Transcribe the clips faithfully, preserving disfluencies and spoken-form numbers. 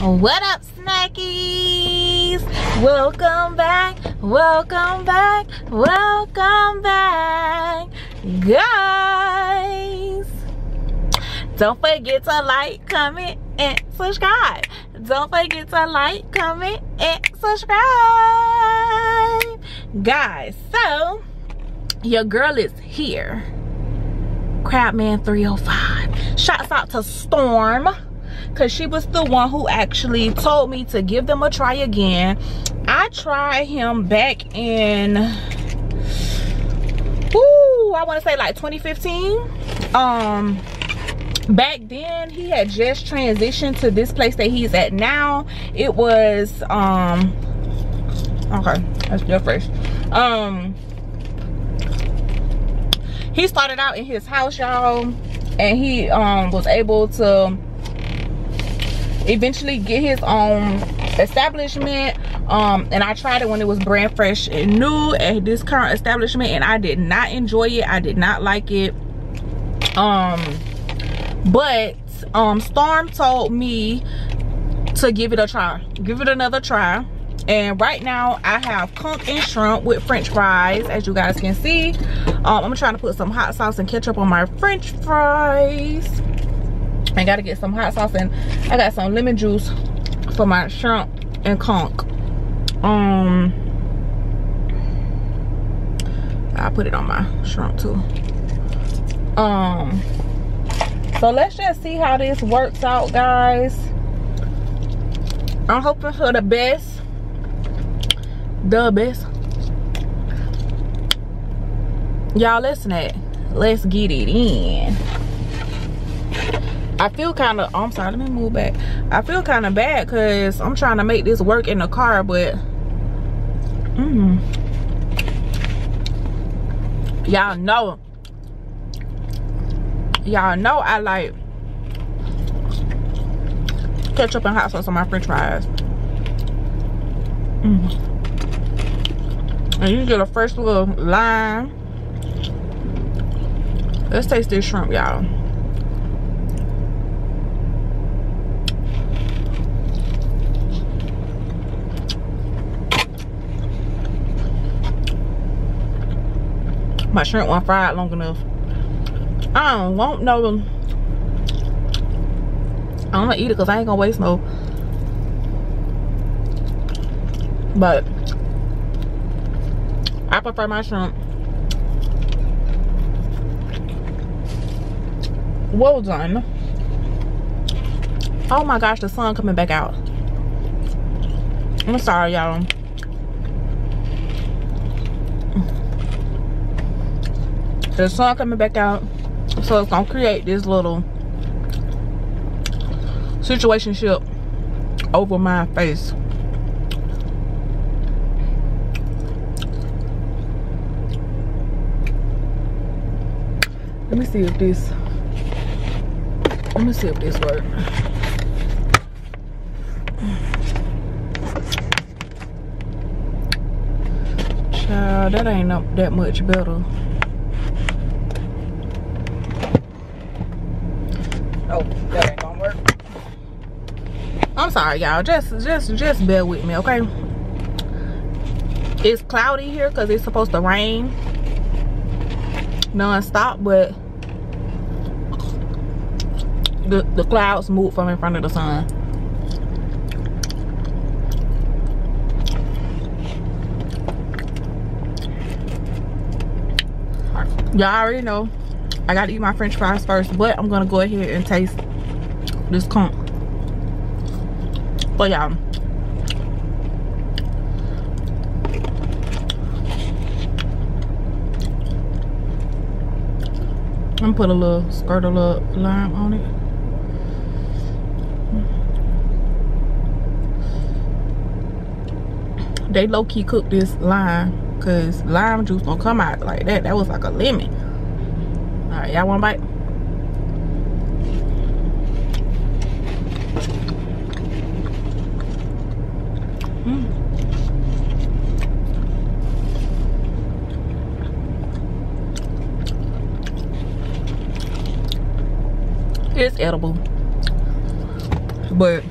What up, snackies? Welcome back, welcome back, welcome back, guys. Don't forget to like, comment, and subscribe. Don't forget to like, comment, and subscribe, guys. So your girl is here. Crabman three oh five. Shouts out to Storm, because she was the one who actually told me to give them a try again. I tried him back in, ooh, I want to say like twenty fifteen. Um, back then he had just transitioned to this place that he's at now. It was, um, okay, that's your first. Um, he started out in his house, y'all, and he um, was able to eventually get his own establishment, um and I tried it when it was brand fresh and new at this current establishment, and I did not enjoy it. I did not like it. Um but um Storm told me to give it a try, give it another try, and right now I have conch and shrimp with french fries, as you guys can see. um I'm trying to put some hot sauce and ketchup on my french fries. I gotta get some hot sauce, and I got some lemon juice for my shrimp and conch. Um, I put it on my shrimp too. Um, so let's just see how this works out, guys. I'm hoping for the best, the best. Y'all, listen at, let's get it in. I feel kind of, oh, I'm sorry, let me move back. I feel kind of bad because I'm trying to make this work in the car, but mm, y'all know, y'all know I like ketchup and hot sauce on my french fries. Mm. And you get a fresh little lime. Let's taste this shrimp, y'all. My shrimp wasn't fried long enough. I don't want no, I'm gonna eat it because I ain't gonna waste no. But I prefer my shrimp. Well done. Oh my gosh, the sun coming back out. I'm sorry, y'all. The sun coming back out, so it's gonna create this little situationship over my face. Let me see if this, let me see if this works. Child, that ain't up that much better. Oh, that ain't gonna work. I'm sorry, y'all. Just, just, just bear with me, okay? It's cloudy here because it's supposed to rain non-stop, but the the clouds move from in front of the sun. Y'all already know. I gotta eat my french fries first, but I'm gonna go ahead and taste this conch. But y'all, I'm gonna put a little squirt of lime on it. They low-key cooked this lime because lime juice don't come out like that. That was like a lemon. All right, y'all want a bite? Mm. It's edible, but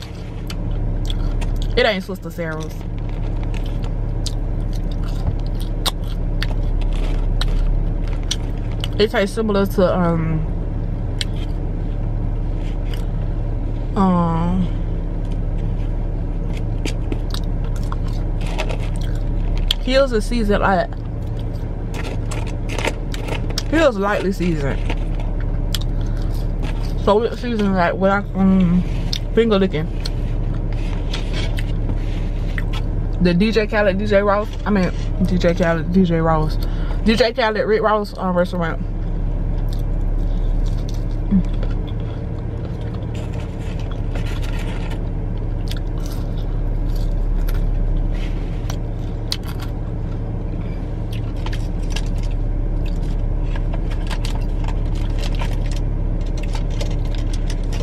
It ain't Sister Sarah's. It tastes similar to um um Heels are seasoned like Heels lightly seasoned. So it's seasoned like without um, finger licking. The D J Khaled, D J Ross, I mean D J Khaled, D J Ross, D J Khaled, Rick Ross uh, restaurant.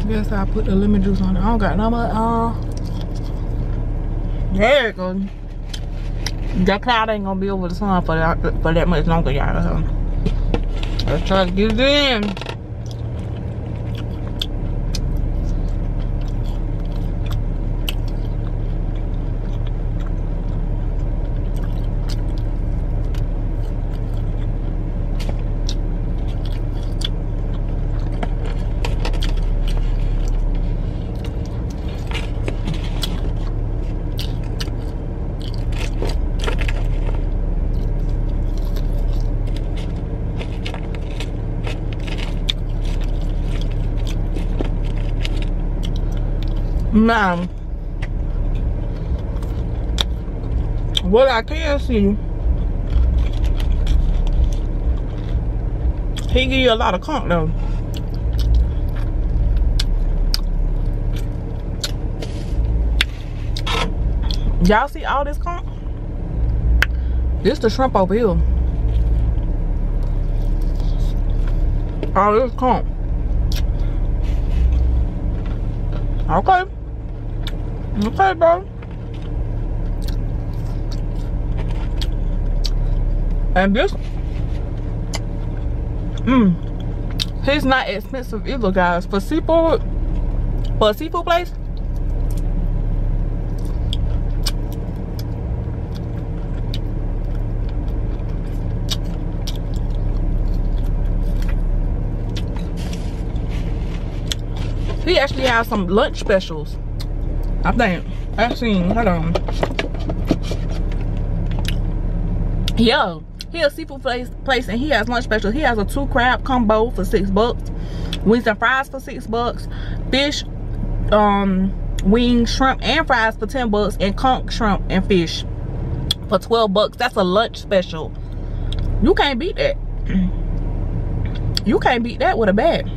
Guess I put the lemon juice on it. I don't got no more. Uh, there it goes. That cloud ain't gonna be over the sun for that, for that much longer, y'all. So let's try to get it in. Now, what I can see, he give you a lot of conk though. Y'all see all this conk? This the shrimp over here. All this conk. Okay. Okay, bro. And this, mmm, he's not expensive either, guys. For seafood, for a seafood place, he actually has some lunch specials. I think I've seen. Hold on. Yo, he a seafood place, place, and he has lunch special. He has a two crab combo for six bucks, wings and fries for six bucks, fish, um, wings, shrimp, and fries for ten bucks, and conch, shrimp, and fish for twelve bucks. That's a lunch special. You can't beat that. You can't beat that with a bag.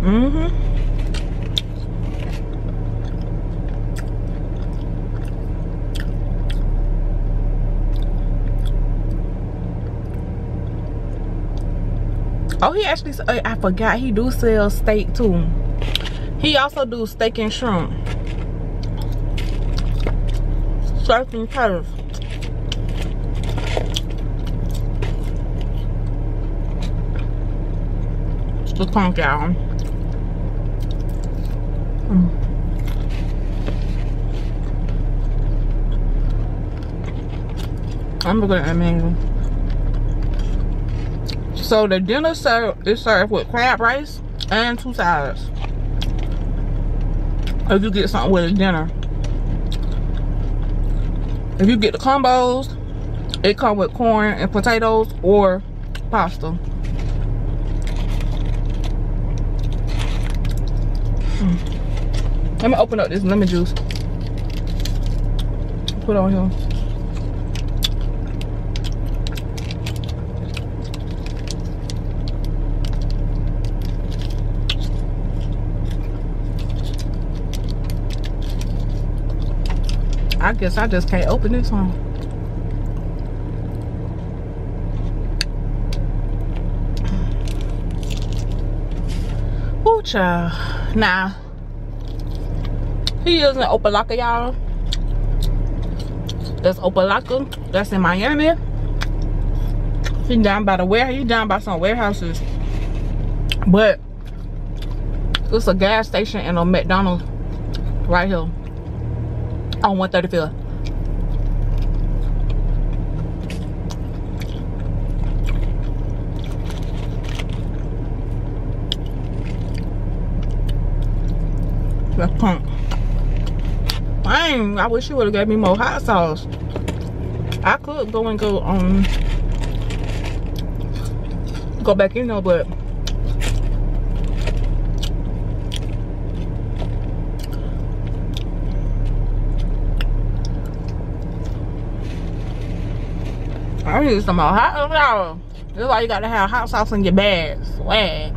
Mm-hmm. Oh, he actually, I forgot, he do sell steak too. He also do steak and shrimp. Steak and curve. It's the conch, y'all. I'm looking at that menu. So the dinner serve is served with crab rice and two sides. If you get something with a dinner, if you get the combos, it comes with corn and potatoes or pasta. Mm. Let me open up this lemon juice. Put on here. I guess I just can't open this one. Ooh, child. Nah. He is in Opa-locka, y'all. That's Opa-locka. That's in Miami. He down by the warehouse. He down by some warehouses. But it's a gas station and a McDonald's right here on one thirty-fifth. That's punk. Dang, I wish you would have gave me more hot sauce. I could go and go um go back in there, but I need some more hot sauce. That's why you gotta have hot sauce in your bag. Swag.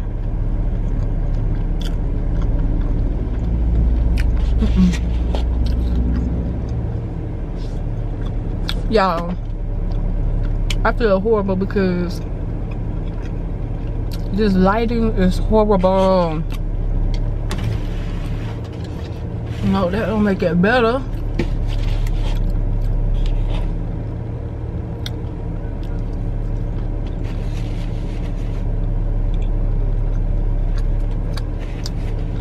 Mm-mm. Y'all, I feel horrible because this lighting is horrible. No, that don't make it better.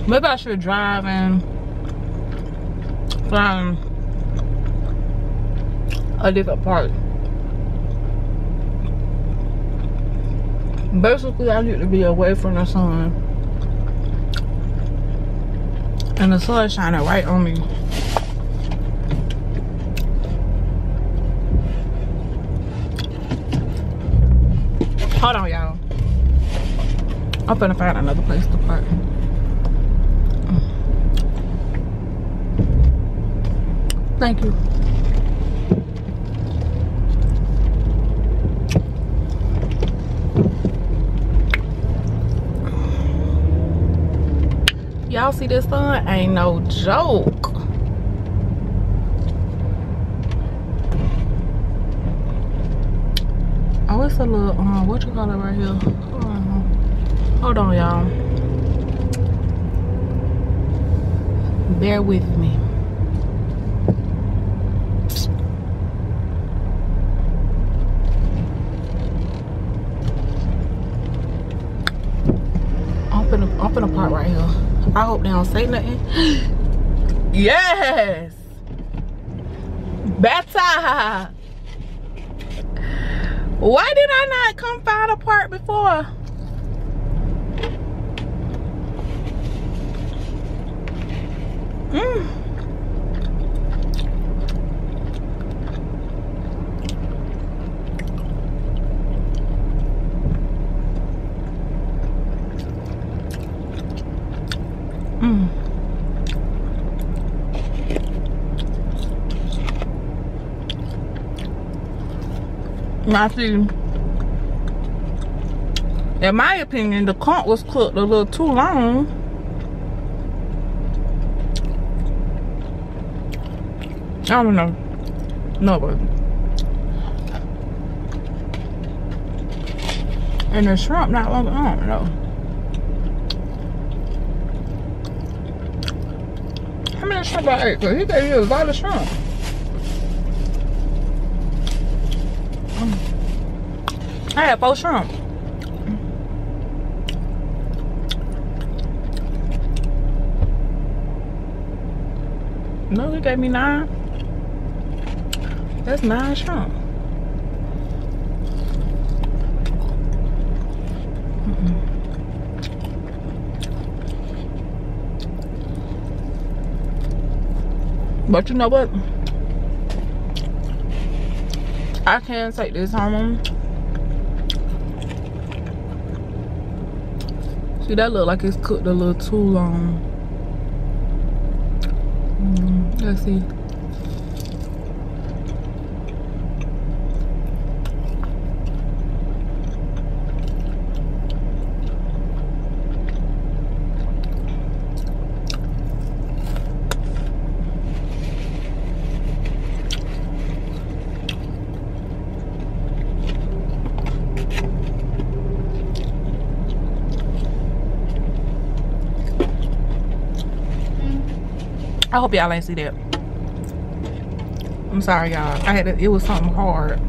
Maybe I should drive and find a different park. Basically, I need to be away from the sun, and the sun shining right on me. Hold on, y'all. I'm gonna find another place to park. Thank you. Y'all see this sun? Ain't no joke. Oh, it's a little, um, what you call it right here? Um, hold on, y'all. Bear with me. I'm finna park right here. I hope they don't say nothing. Yes! Better! Why did I not come find a park before? Mm. I see, in my opinion, the conch was cooked a little too long. I don't know. No, but and the shrimp not long. I don't know. How many shrimp I ate? Cause he gave you a lot of shrimp. I had four shrimp. No, he gave me nine. That's nine shrimp. Mm-mm. But you know what? I can take this home. See, that look like it's cooked a little too long. Mm, let's see. I hope y'all ain't see that. I'm sorry, y'all. I had to, it was something hard.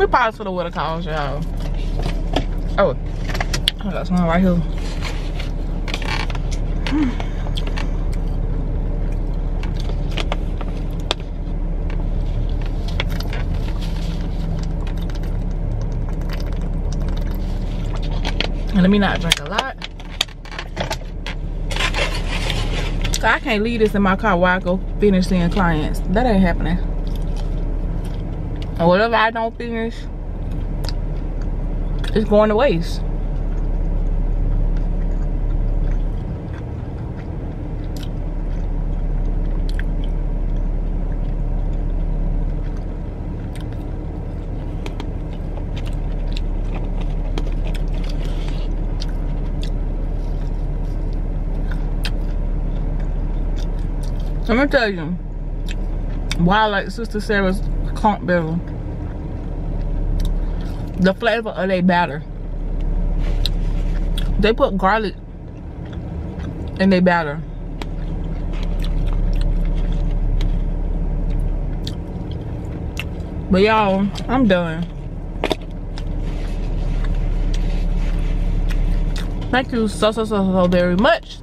me pause for the water columns, y'all. Oh, I got something right here. Hmm. And let me not drink a lot. So I can't leave this in my car while I go finish seeing clients. That ain't happening. And whatever I don't finish, it's going to waste. I'm gonna tell you why I like Sister Sarah's conch barrel. The flavor of their batter. They put garlic in their batter. But y'all, I'm done. Thank you so, so, so, so very much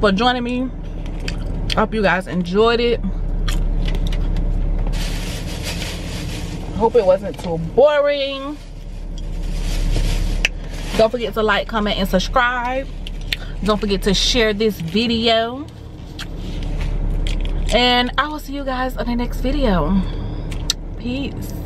for joining me. I hope you guys enjoyed it. Hope it wasn't too boring. Don't forget to like, comment, and subscribe. Don't forget to share this video. And I will see you guys on the next video. Peace.